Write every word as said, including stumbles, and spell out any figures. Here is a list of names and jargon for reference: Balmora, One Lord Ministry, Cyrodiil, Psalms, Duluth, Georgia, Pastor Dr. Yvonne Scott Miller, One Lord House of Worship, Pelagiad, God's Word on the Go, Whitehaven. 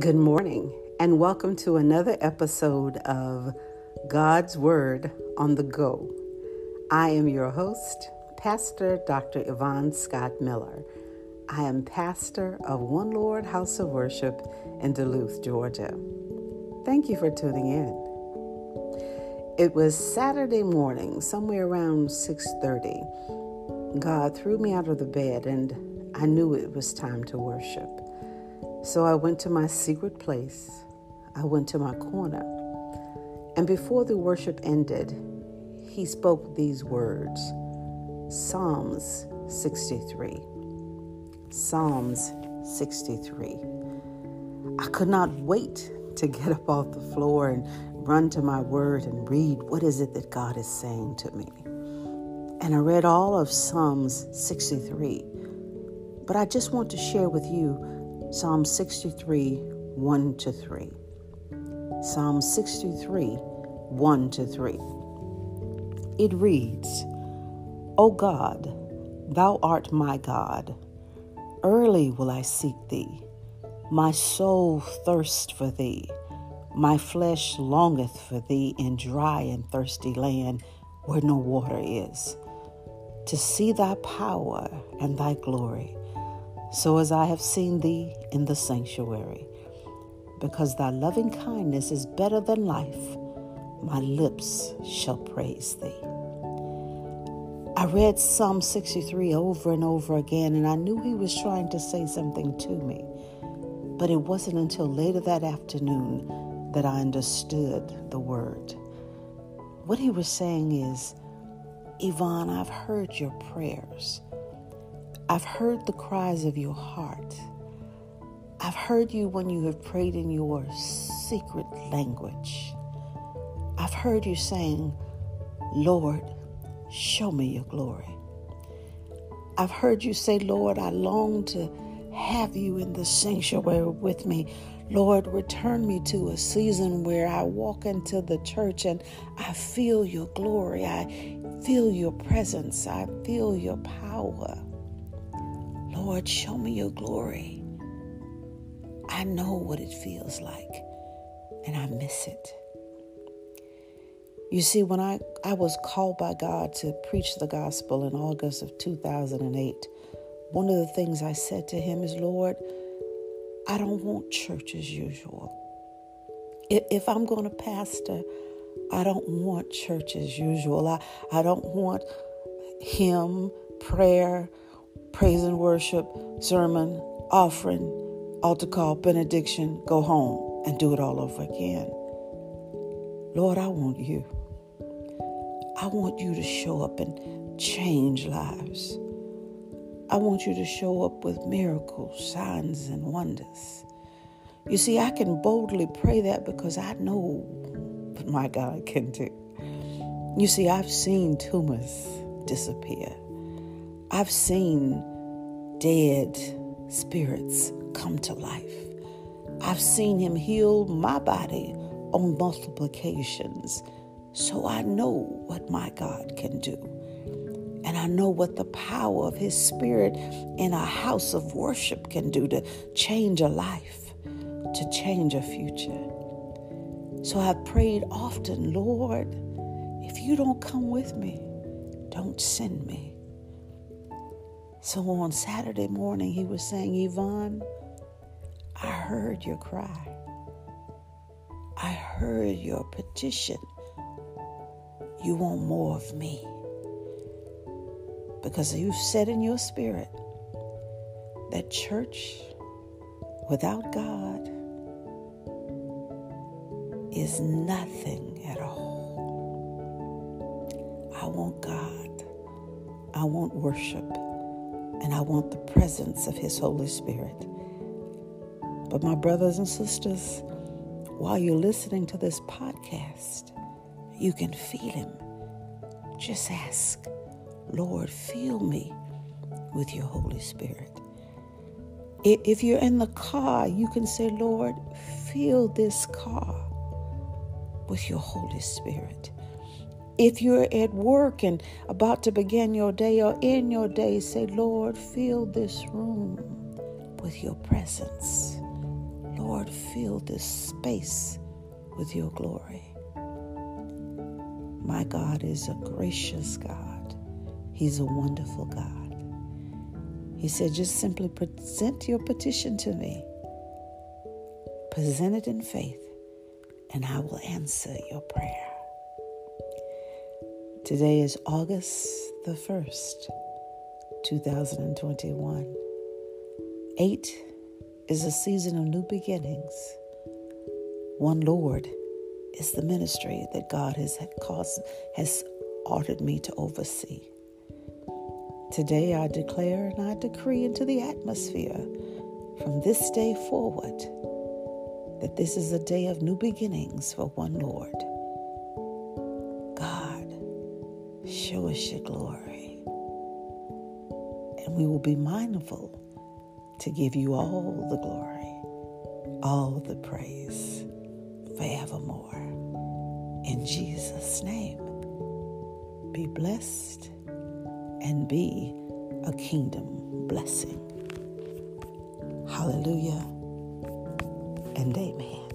Good morning, and welcome to another episode of God's Word on the Go. I am your host, Pastor Doctor Yvonne Scott Miller. I am pastor of One Lord House of Worship in Duluth, Georgia. Thank you for tuning in. It was Saturday morning, somewhere around six thirty. God threw me out of the bed, and I knew it was time to worship. So I went to my secret place. I went to my corner. And before the worship ended, he spoke these words. Psalms sixty-three. Psalms sixty-three. I could not wait to get up off the floor and run to my word and read what is it that God is saying to me. And I read all of Psalms sixty-three. But I just want to share with you Psalm sixty-three, one to three. Psalm sixty-three, one to three. It reads, O God, thou art my God. Early will I seek thee. My soul thirsts for thee. My flesh longeth for thee in dry and thirsty land where no water is, to see thy power and thy glory. So as I have seen thee in the sanctuary, because thy loving kindness is better than life, my lips shall praise thee. I read Psalm sixty-three over and over again, and I knew he was trying to say something to me. But it wasn't until later that afternoon that I understood the word. What he was saying is, Yvonne, I've heard your prayers. I've heard the cries of your heart. I've heard you when you have prayed in your secret language. I've heard you saying, Lord, show me your glory. I've heard you say, Lord, I long to have you in the sanctuary with me. Lord, return me to a season where I walk into the church and I feel your glory. I feel your presence. I feel your power. Lord, show me your glory. I know what it feels like, and I miss it. You see, when I, I was called by God to preach the gospel in August of two thousand eight, one of the things I said to him is, Lord, I don't want church as usual. If, if I'm going to pastor, I don't want church as usual. I, I don't want hymn, prayer, praise and worship, sermon, offering, altar call, benediction, go home and do it all over again. Lord, I want you. I want you to show up and change lives. I want you to show up with miracles, signs, and wonders. You see, I can boldly pray that because I know what my God can do. You see, I've seen tumors disappear. I've seen dead spirits come to life. I've seen him heal my body on multiple occasions. So I know what my God can do. And I know what the power of his spirit in a house of worship can do to change a life, to change a future. So I've prayed often, Lord, if you don't come with me, don't send me. So on Saturday morning, he was saying, Yvonne, I heard your cry. I heard your petition. You want more of me. Because you've said in your spirit that church without God is nothing at all. I want God. I want worship. And I want the presence of his Holy Spirit. But my brothers and sisters, while you're listening to this podcast, you can feel him. Just ask, Lord, fill me with your Holy Spirit. If you're in the car, you can say, Lord, fill this car with your Holy Spirit. If you're at work and about to begin your day or in your day, say, Lord, fill this room with your presence. Lord, fill this space with your glory. My God is a gracious God. He's a wonderful God. He said, just simply present your petition to me. Present it in faith, and I will answer your prayer. Today is August the first, two thousand twenty-one. Eight is a season of new beginnings. One Lord is the ministry that God has caused, has ordered me to oversee. Today I declare and I decree into the atmosphere from this day forward that this is a day of new beginnings for one Lord. God, show us your glory. And we will be mindful to give you all the glory, all the praise forevermore. In Jesus' name, be blessed and be a kingdom blessing. Hallelujah and amen.